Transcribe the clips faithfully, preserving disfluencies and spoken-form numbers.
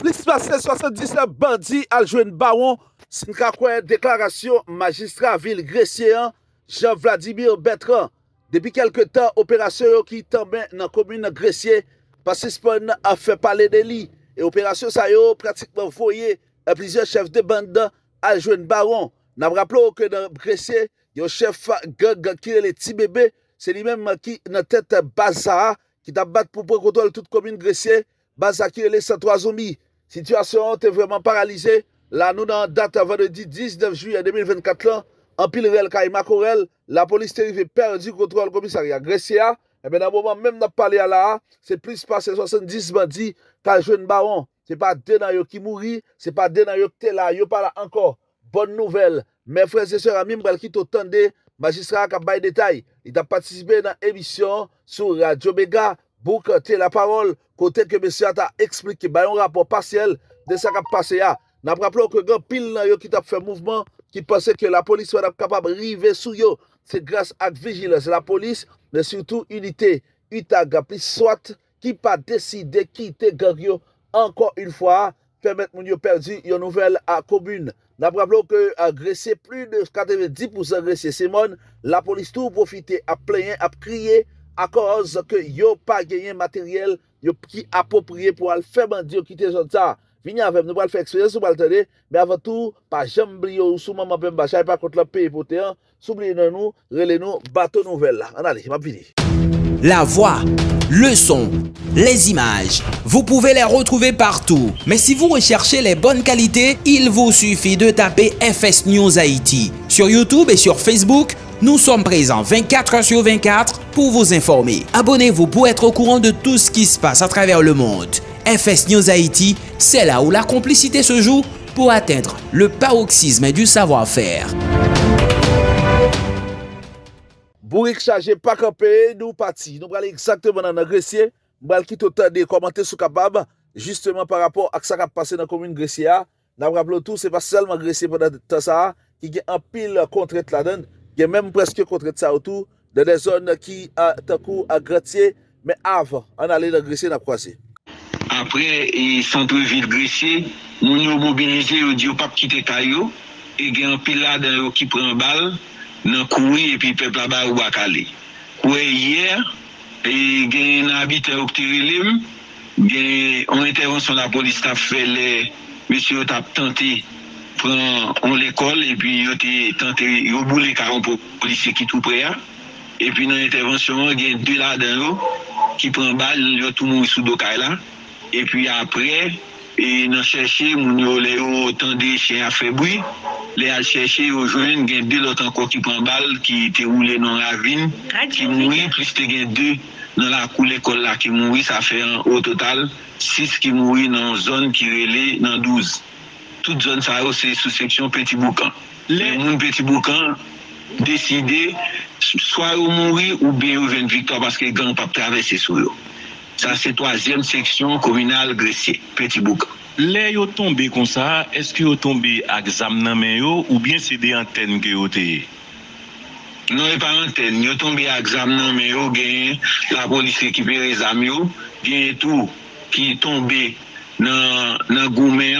Plus passé soixante-dix bandits Al-Joen Baron, c'est une déclaration magistrat ville Gressier, Jean Vladimir Bertrand. Depuis quelque temps, opération qui tombait dans la commune Gressier, parce que a fait parler de lui. Et opération ça a pratiquement voyé à plusieurs chefs de bande Al-Joen Baron. Nous rappelons que dans Gressier, il y a un chef gang qui est le petit bébé, c'est lui-même qui dans tête Baza, qui t'a battu pour prendre contrôle toute commune Gressier. Baza qui est le cent trois zombies. Situation est vraiment paralysée. Là, nous, dans la date vendredi dix-neuf juillet deux mille vingt-quatre, là, en pile réel, Kaïma Corel, la police est perdue contre le commissariat Gressier. Et bien, dans le moment même, nous avons parlé à la, c'est plus passé soixante-dix bandits qu'Al-Joen Baron. Ce n'est pas deux dans eux qui mourent, ce n'est pas deux dans eux qui sont là, ils ne sont pas là encore. Bonne nouvelle. Mes frères et sœurs, amis, qui t'entendent, magistrat qui a baillé détail. Il a participé dans l'émission sur Radio Mega. Boucanté la parole, côté que monsieur a expliqué, il y a un rapport partiel de ce qui a passé. Nous rappelons que grand pile nan yo qui a fait mouvement, qui pensait que la police soit capable de river sur eux. C'est grâce à la vigilance de la police, mais surtout unité Itag, plus soit, qui n'a pas décidé de quitter Gangio encore une fois, permettre de perdre une nouvelle à commune. Nous rappelons que agressé plus de quatre-vingt-dix pour cent agressé Simone, la police tout profité à plaindre, à crier. À cause que yo pas gagné matériel yo qui approprié pour aller faire bandit quitter zone ça venir avec nous pour faire expérience pour attendre mais avant tout pas jamais oublier ou sous maman pemba chay pas contre le pays pour terre s'oublier dans nous relé nous bateau nouvelle là on allez m'a fini la voix le son les images vous pouvez les retrouver partout mais si vous recherchez les bonnes qualités il vous suffit de taper F S News Haïti sur YouTube et sur Facebook. Nous sommes présents vingt-quatre heures sur vingt-quatre pour vous informer. Abonnez-vous pour être au courant de tout ce qui se passe à travers le monde. F S News Haïti, c'est là où la complicité se joue pour atteindre le paroxysme du savoir-faire. Bourrique chargé, pas campé, nous partis. Nous allons exactement dans le Gressier. Nous allons quitter autant de commentaires sur Kabab, justement par rapport à ce qui a passé dans la commune Gressier. Nous rappelons tout, ce n'est pas seulement Gressier pendant tout ça qui a un pile contre la donne. Il y a même presque contre ça autour de des zones qui ont à Gressier, mais avant, on allait dans Gressier, on a croisé. Après, le centre-ville Gressier, nous nous mobilisés, nous disons pas quitter Caillou, et il y a un pilote qui prend balle, dans courir et puis le peuple là-bas ou à Calais. Hier, il y a un habitant qui Tirelem, il y a une intervention de la police qui a fait, monsieur a tenté. On l'école et puis ils ont tenté, ils ont boulé quarante policiers qui tout près. Et puis dans l'intervention, il y a deux là-dedans qui prennent balle, ils ont tout le monde sous le dos. Et puis après, ils ont cherché, ils ont tendu chien à faire bruit. Ils ont cherché, ils ont joint, il y a deux autres encore qui prennent balle, qui étaient roulés dans la ravine, qui mourent, plus il y a deux dans la cour l'école là qui mourent, ça fait au total six qui mourent dans la zone qui relait dans douze. Toute zone ça c'est sous section Petit Boucan. Les gens Petit Boucan décident soit ou mourir ou bien ou une victoire parce que les gangs pas traverser sur eux. Ça c'est troisième section communale Gressier, Petit Boucan. Les yo tombé comme ça, est-ce que yo tombé à examen nan men yo ou bien c'est des antennes que yo té? Non, et pas antenne, yo tombé à examen nan men yo, gagne la police récupérer les amis yo, gagne tout qui tombé dans dans goumen.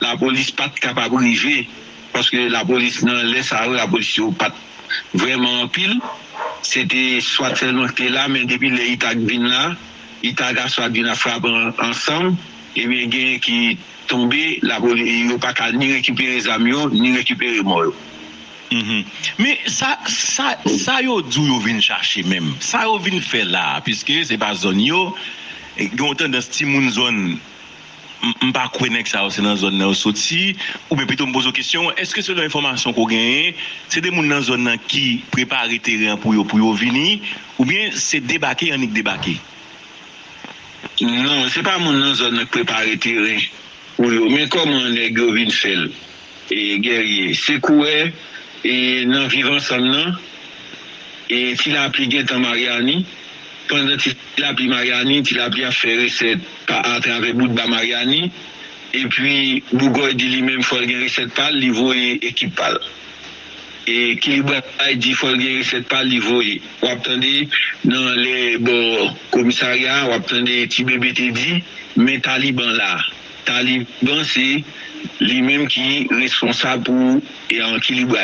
La police n'est pas capable de arriver parce que la police dans les Sahara, la police n'est pas vraiment en pile. C'était soit seulement là, mais depuis les Itag viennent là, Itag a soit d'une frappe ensemble, et bien il y a qui tombe, la police n'a pas capable ni récupérer les amis, ni récupérer les morts. Mm-hmm. Mais ça, ça, ça, yo d'où yo vient chercher même. Ça, yo vient faire là, puisque c'est pas zone yo, et on tend dans cette zone. Je ne sais pas si ça c'est dans la zone où sorti ou bien plutôt me pose la question, est-ce que c'est l'information qu'on gagne, c'est des gens dans la zone qui préparent le terrain pour pour venir ou bien c'est débarqué en débarqué? Non, ce n'est pas les gens dans la zone qui préparent le terrain pour eux, mais comment les gens viennent faire et guerrier, c'est quoi et non vivant ensemble et s'il a appliqué dans Mariani. Pendant que tu as pris Mariani, tu as pris à faire recette à travers bout de Mariani. Et puis, Bougoy dit lui-même qu'il faut gagner recette par il voit l'équipe par. Et Kilibra dit qu'il faut gagner recette par il voit. Vous attendez dans les commissariats, vous attendez, petit bébé te dit, mais Taliban là. Taliban, c'est lui-même qui est responsable pour l'équilibre.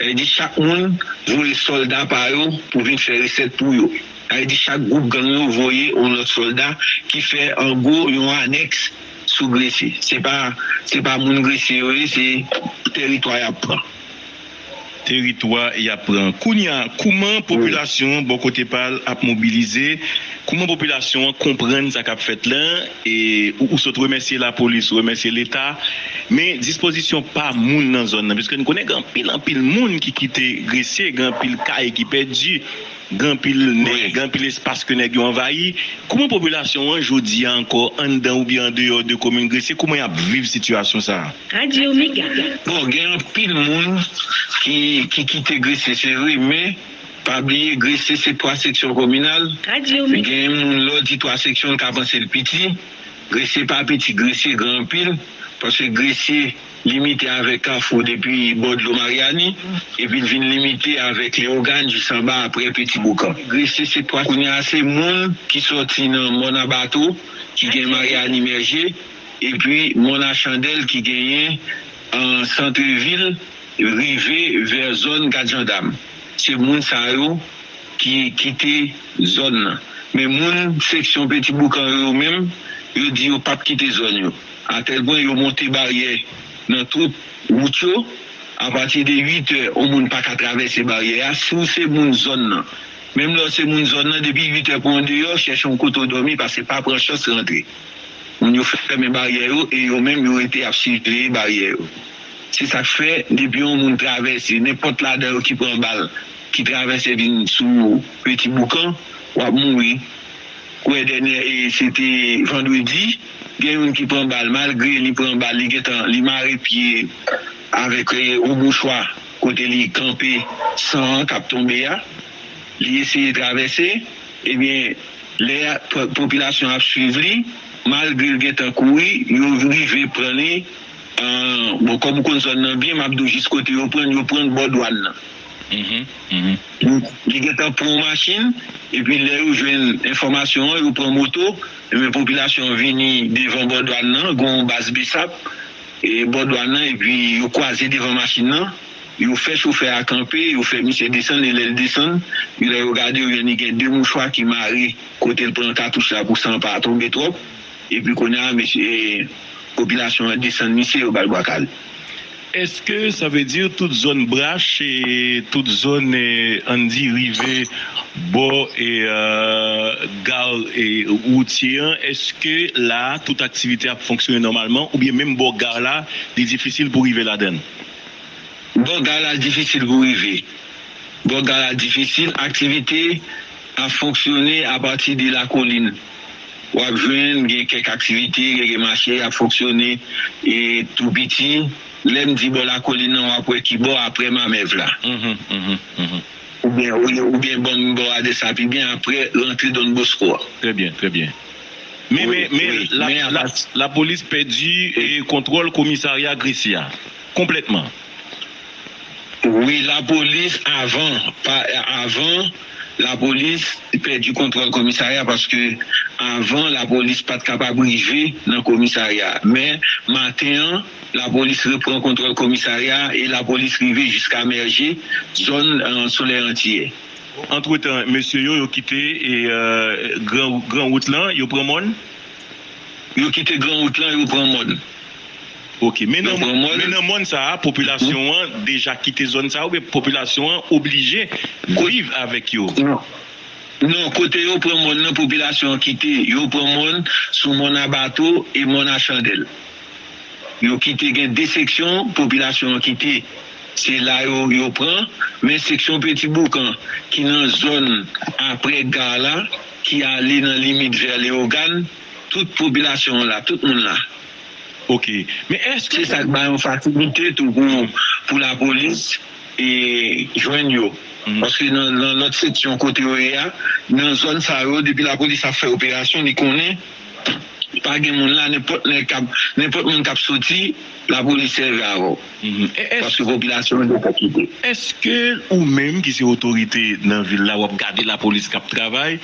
Elle dit chaque monde voit les soldats par eux pour venir faire recette pour eux. Elle dit chaque groupe gang voyait un autre soldat qui fait en gros un annexe sous Gressier. Ce n'est pas mon Gressier, c'est territoire à prendre. Territoire et apprend. Kounia, comment la population, bon côté parle, a mobilisé, comment la population comprend ce qu'a fait là, et ou se remercier la police, remercier l'État, mais disposition pas moun dans la zone, parce que nous connaissons pile en pile moun qui quitte Gressier, grand pile caille qui perdu, grand pile nèg, grand pile espace que nèg envahi. Comment la population aujourd'hui encore en dedans ou bien en dehors de commune Gressier, comment y a vivre situation ça? Radio Mega. Bon, grand pile moun qui qui quitte Gressier, c'est vrai, mais pas oublier Gressier, c'est trois sections communales. Il y a l'autre trois sections qui a pensé le petit. Gressier, pas petit, Gressier, grand pile. Parce que Gressier, limité avec Carrefour depuis Bordeaux Mariani, et puis il vient limiter avec les organes du Samba après Petit Boucan. Gressier, c'est trois. Il y a assez de monde qui sortit dans mon bateau, qui gagne Mariani Merger, et puis mon Chandelle qui gagne en centre-ville. Rivé vers zone quatre gendarmes. C'est moun sa yo qui quitté zone. Mais moun section Petit Boucan eux même, ils disent qu'ils pas quitter zone yo. À tel point ils ont monté barrière dans toute route. À partir de huit heures, on moun pas qu'à traverser barrière. Sous c'est moun zone. Même là c'est moun zone depuis huit heures pour en dehors, cherche un couteau dormi parce que pas prendre chance rentrer. On yo fait mes barrières et yo même yo été absurdé barrière. C'est ça que fait, depuis on monde traverse, n'importe là dedans qui prend balle, qui traverse sous Petit Boucan, ou à mourir. Et c'était vendredi, il y a un qui prend balle, malgré qu'il prend balle, il marre pied avec un mouchoir, côté il campé sans cap tombé, il essaie de traverser, et bien, la population a suivi, malgré qu'il a couru, il a arrivé à prendre. Euh, bon, comme on connaît bien, Mabdou, jusqu'au côté, on prend le bord douane. Il y a pour machine, et puis là, où j'ai l'information, on prend moto, et la population vient devant bord douane, gon base Bissap, et bord douane, et puis on croise devant machine, ils fait chauffer à camper, ils fait monsieur descendre, il descend, il a regardé, il y a deux mouchoirs qui marient, côté le prend cartouche là pour s'en pas tomber trop, et puis qu'on a monsieur. Population descendue ici au Balboakal. Est-ce que ça veut dire toute zone brache et toute zone Andy Rivet, Bo et euh, Gare et routier, est-ce que là, toute activité a fonctionné normalement ou bien même Bo Gare là, c'est difficile pour arriver là-dedans? Bo Gare là, difficile pour arriver. Bo Gare là, difficile. Activité a fonctionné à partir de la colline. Ou à jouer quelques activités, quelques marchés à fonctionner et tout petit, l'aime dit bon la colline après qui bon après ma mère là. Ou bien ou bien bon bon à des sapis bien après rentrer dans le Bosco. Très bien, très bien. Mais mais mais la police perdue et contrôle commissariat Gressier complètement. Oui, la police avant avant la police perd du contrôle commissariat parce que avant la police pas capable d'arriver dans le commissariat. Mais maintenant, la police reprend contrôle commissariat et la police arrive jusqu'à merger zone en soleil entier. Entre-temps, monsieur yo, yo quitté et euh, grand grand route là, yo prend monde. Yo quitté grand route là, yo prend monde. OK, mais dans le monde ça, population mm-hmm. déjà quitté zone ça ou bien population obligée de vivre avec yo. Non. Non, côté yo pour mon la population quitté, yo pour mon sous mon abateau et mon chandelle. Yo quitté gen deux sections, population quitté. C'est là yo yo prend, mais section Petit Boucan qui dans zone après Gala qui allait dans limite vers les organes, toute population là, tout le monde là. OK. Mais est-ce que ça va une facilité tout pour, pour la police et joindre yo? Parce que dans notre section côté O E A, dans la zone Sahara, depuis la police a fait opération, ils connaissent pas de monde là, n'importe monde qui a sorti, la police serve à vous. Parce que la population n'est pas quittée. Est-ce que ou même qui c'est autorité dans la ville là, ou garder la police qui travaille,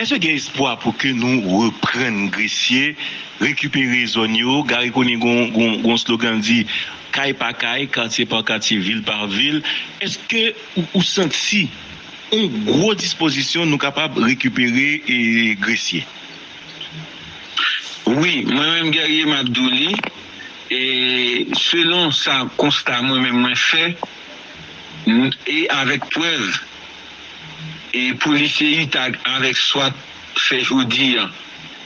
est-ce qu'il y a espoir pour que nous reprenions Gressier récupérer zone yo, gare koni gon slogan dit caille par caille, quartier par quartier, ville par ville. Est-ce que ou senti une grosse disposition nous capable récupérer et Gressier? Oui, moi-même Guerrier Mabdouli, et selon ça constat moi-même moi fait et avec preuve et policier Itag avec soit fait jodi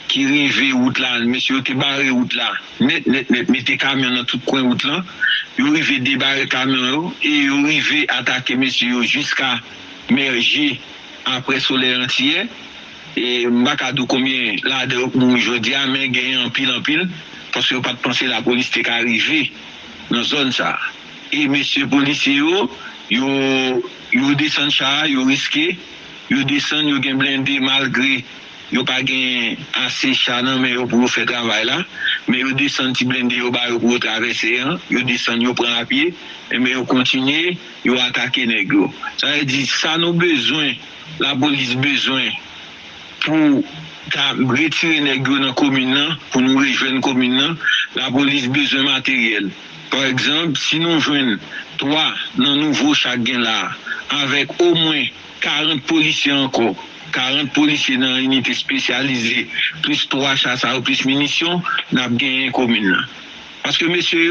qui rive route là, monsieur qui barre route là, net net net mettez camion dans tout coin route là, yo rive débarrer camion et yo rive attaquer monsieur jusqu'à merger après soleil entier. Et je ne sais pas combien là je dis, mais il y a un pile en pile, parce que je n'ai pas pensé que la police était arrivée dans la zone. Ça. Et messieurs les policiers, ils descendent ça, ils risquent, ils descendent, ils sont blindés malgré qu'ils n'ont pas assez de chats pour faire le travail là. Mais ils descendent, ils blindés pour traverser, ils descendent, ils prennent à pied, mais ils continuent, ils attaquent les nègres. Ça veut dire que ça nous besoin, la police besoin. Pour retirer les gens dans la commune, pour nous rejoindre la commune, la police a besoin de matériel. Par exemple, si nous joignons trois dans nouveau chagrin là, avec au moins quarante policiers encore, quarante policiers dans l'unité spécialisée, plus trois chasseurs, plus munitions, nous avons gagné la commune. Parce que, messieurs,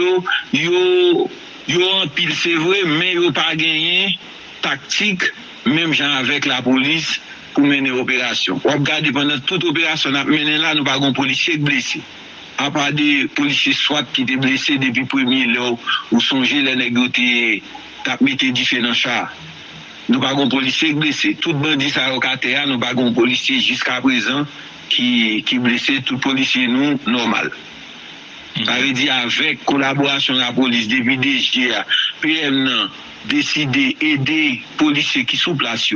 ils ont en pile, c'est vrai, mais ils n'ont pas gagné tactique, même avec la police. Pour mener l'opération. On regarde pendant toute opération, on a mené là, nous n'avons pas de policiers blessés. À part des policiers soit qui étaient blessés depuis le premier jour, ou songez les négociés, qui ont été différents chars. Nous n'avons pas de policiers blessés. Tout bandit à Rocatea, nous n'avons pas de policiers jusqu'à présent qui sont blessés, tout policier nous, normal. Ça veut dire avec collaboration de la police, depuis D G A, P M N, décider aider policiers qui sont sous place,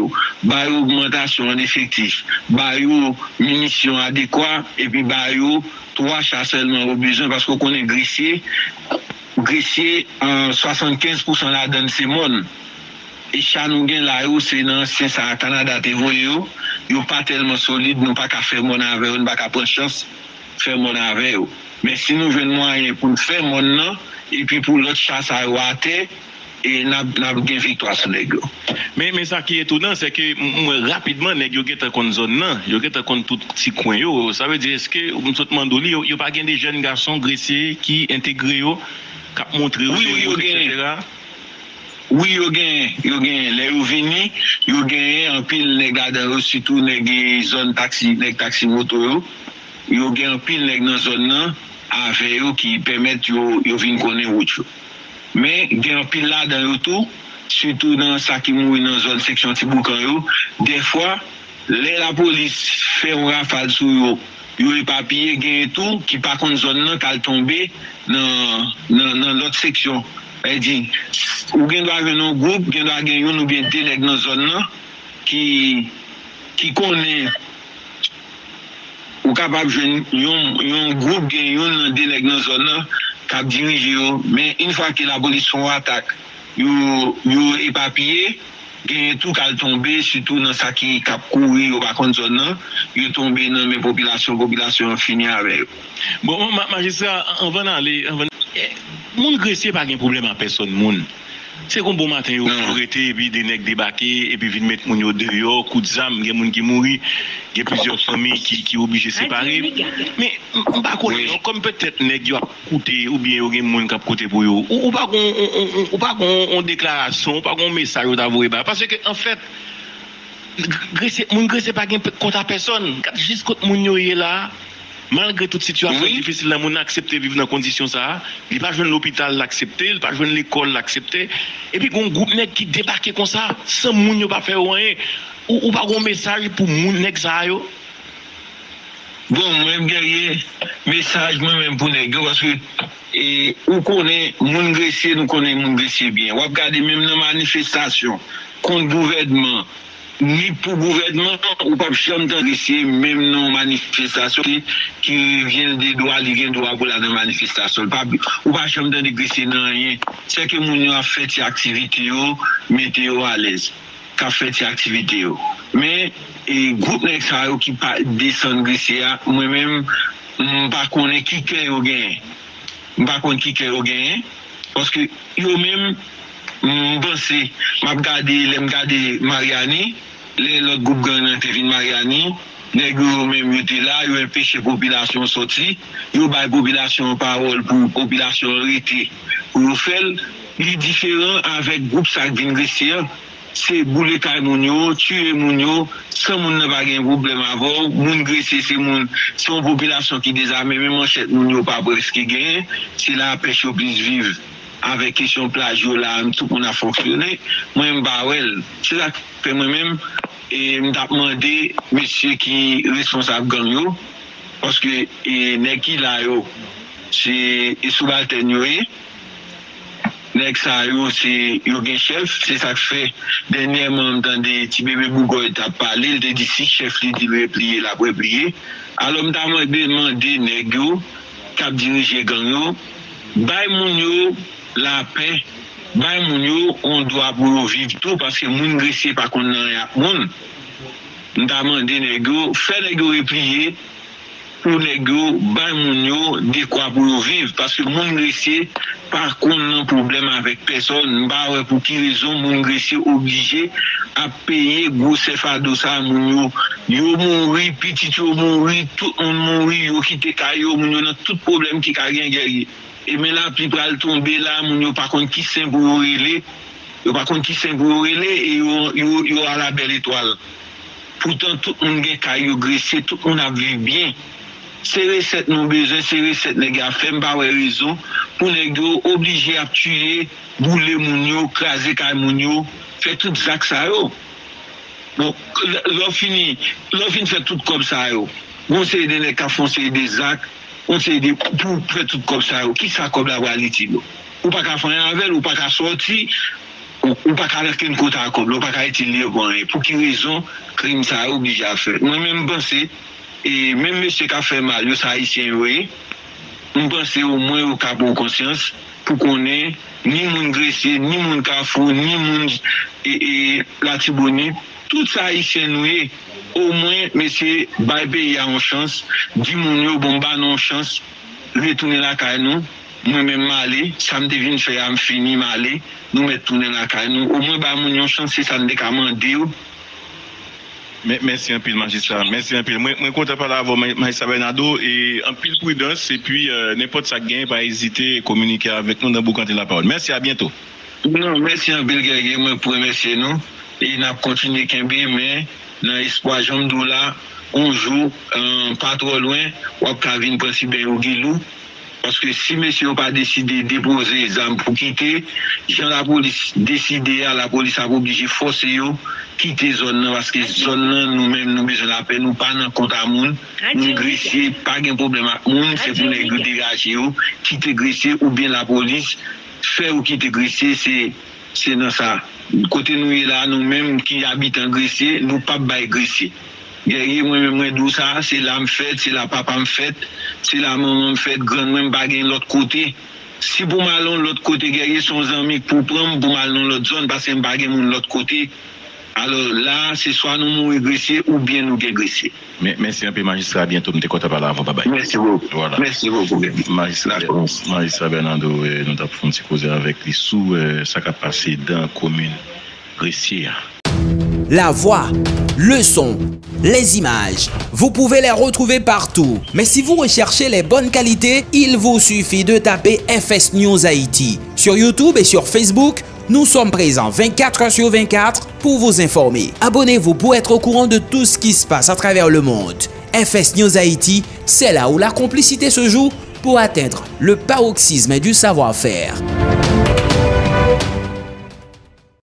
bah augmentation en effectif, bah munitions adéquates et puis bah trois chars seulement au besoin parce qu'on connaît Gressier, Gressier en soixante-quinze pour cent là donne c'est mon et Chanougen là c'est dans cinq cents Canada te voyo, yo pas tellement solide, nous pas qu'à faire mon avec, on pas qu'à prendre chance faire mon avec. Mais si nous venons moyen pour faire mon non et puis pour l'autre chasse à ouater et n'a n'a gain victoire sur les gars. Mais mais ça qui est étonnant c'est que rapidement les gars qui étaient dans zone là, ils étaient dans tout petit coin yo, ça veut dire est-ce que on saute mandoli, il y a pas gain des jeunes garçons Gressier qui intégré yo, qui montré oui yo gain. Oui yo gain, yo gain les venus, yo gain en pile les gars dans surtout les zone taxi, les taxi moto yo, yo gain en pile les dans zone là avec eux qui permettent yo yo venir connaître route. Mais il y a un pile là dans le tout, surtout dans ça qui mouille dans la zone section Petit Boucan. Des fois, la police fait un rafale sur eux. Il y a des papiers qui tout, qui par contre zone non qui tombé dans l'autre section. Elle dit, ou bien doit venir un groupe, ou bien doit gagner un ou bien des dans zone non qui qui connaît. Ou capable de un groupe qui un délègue dans zone non. Mais une fois que la police sont attaque, yo yo éparpillé, gagne tout qu'elle tomber surtout dans ça qui cap courir au bas consonant, yo tomber dans mes populations, population fini avec. Bon magistrat, on va aller, on va monde Gressier pas de problème à personne monde. C'est comme bon matin yo arrêté et puis des nèg débarquer et puis vinn mettre moun yo dehors, coup de zam, gen moun qui mouri, gen plusieurs familles qui qui obligé séparer. Mais on pas connait comme peut-être nèg yo a coûté ou bien gen moun qui a coûté pour yo. Ou pas on pas on déclaration, pas on message ou t'avouer parce que en fait moun Gressier pas gen compte à personne, juste quand moun yo est là. Malgré toute situation oui. difficile, la moun accepté vivre dans condition ça, il pas joindre l'hôpital l'accepter, il pas joindre l'école l'accepter, et puis un groupe nèg qui débarque comme ça, sans moun yo pas faire rien, ou, ou pas un message pour moun nèg ça yo. Bon, même guerrier, message moi même pour nèg parce que et on connaît moun Gressier, nous connaît moun Gressier bien. On regarde même dans manifestation contre gouvernement. Ni pour le gouvernement, ou pas chambres de Gressier, même dans les manifestations qui viennent des droits, qui viennent des droits pour la manifestation. Ou pas chambres de Gressier, non rien. C'est que les gens ont fait ces activités, mettez-vous à l'aise. Qu'a fait ces activités. Mais, le groupe qui descend de Gressier, moi-même, Par contre, qui que au gain. Par contre, qui que au gain. Parce que yo même pensé, m'a regardé, les regardé Mariani, les l'autre groupe gang était vinn Mariani, les gars même étaient là, ils ont empêché population sortir, ils ont ba population parole pour population arrêter. Pour faire les différents avec groupe ça vinn Gressier. C'est bouler Kaimounio, tuer Mounio, sans moun n'a pas de problème avant, moun Gressier, c'est moun, c'est une population qui désarme, même manchette Mounio pas presque gagne, c'est la pêche au plus vivre. Avec question plage, là, tout qu'on a fonctionné, moi-même, c'est ça que moi-même, et je me demandé, monsieur qui est responsable gang, parce que, et, n'est qui là, c'est, et subalterne, Nex a eu c'est Yogen chef, c'est ça que fait dernièrement dans des petits bébés Bougoy t'a parlé, il te dit si chef lui dit replier la replier. Alors m'a demandé nego cap diriger gang yo, bay moun yo la paix, bay moun yo on doit pour vivre tout parce que moun Gressier pas qu'on rien à moun. M'a demandé nego, fait nego replier pour nego bay moun yo de quoi pour vivre parce que moun Gressier par contre, non problème avec personne. Bah ouais, pour qui raison mon Gressier obligé à payer gros fardeau ça mon yo. Yo mouri, petit yo mouri, tout on mouri, yo quitté kayo, mon yo dans tout problème qui ka gen guerrier. Et mais là puis pral tomber là mon yo par contre qui saint pour relé. Yo par contre qui saint pour relé et yo yo yo à la belle étoile. Pourtant tout on gen kayo Gressier, tout on a vu bien. C'est recette nous besoin, c'est recette les gars fait pas raison pour les gars obligés à tuer, bouler moun yo, craser kay moun yo, faire tout ça ça yo. Donc l'on fini, l'on fini fait tout comme ça yo. On sait des les foncer des actes, on sait des pour faire tout comme ça yo. Qui ça comme la réalité yo. Ou pas qu'à faire avec, ou pas qu'à sortir, ou pas qu'à faire une côte à comme, ou pas qu'à utiliser pour qui raison crime ça obligé à faire. Moi même penser et même monsieur qui a fait mal, les Haïtiens, oui, on pense au moins au cas bon conscience pour qu'on ait ni mon Gressier, ni mon Carrefour, ni mon et, et la Tibonite. Tout ça Haïtien, oui, au moins, monsieur, il y a une chance, du monde, bon, bah, non, chance, retourner la caille, nous, moi-même, m'aller, ça me devine, faire, me finir, m'aller, nous, me tourner la caille, nous, au moins, bah, mon chance, c'est ça, me décamandé, merci un peu, magistrat. Merci un peu. Moi, je compte parler avec Magistrat Bernardo et un peu de prudence et puis euh, n'importe ça gain, pas hésiter à communiquer avec nous dans Boucan de la parole. Merci, à bientôt. Non, merci un peu, moi, pour remercier nous. Et nous continuons qu'un peu, mais dans l'espoir, j'en dis là, on joue, euh, pas trop loin, on va faire une principe au Guilou. Parce que si monsieur n'a pas décidé de déposer les armes pour quitter, j'en la police décidé à la police à obliger forcer quitter zone parce que zone nous-mêmes nous besoin la paix, nous pas dans compte à monde, nous Gressier pas de problème à monde, c'est pour les dégager quitter Gressier ou bien la police faire ou quitter Gressier, c'est c'est dans ça. Côté nous là nous-mêmes qui habitons Gressier, nous pas bail Gressier. Guerrier moi-même moi d'où ça, c'est l'âme fête, c'est la papa me fête. Si la maman fait grand même bagarre l'autre côté, si pour malon l'autre côté guerrier son ami pour prendre pour malon l'autre zone parce que bagarre mon l'autre côté, alors là c'est soit nous nous régresser ou bien nous régresser. Mais merci un peu magistrat, bientôt nous te compte parler avant bye. Merci beaucoup. Voilà. Merci beaucoup. Magistrat Magistrat Bernardo nous t'a font causer avec les sous ça qu'a passé dans commune Gressier. La voix, le son, les images, vous pouvez les retrouver partout. Mais si vous recherchez les bonnes qualités, il vous suffit de taper F S News Haïti. Sur YouTube et sur Facebook, nous sommes présents vingt-quatre heures sur vingt-quatre pour vous informer. Abonnez-vous pour être au courant de tout ce qui se passe à travers le monde. F S News Haïti, c'est là où la complicité se joue pour atteindre le paroxysme du savoir-faire.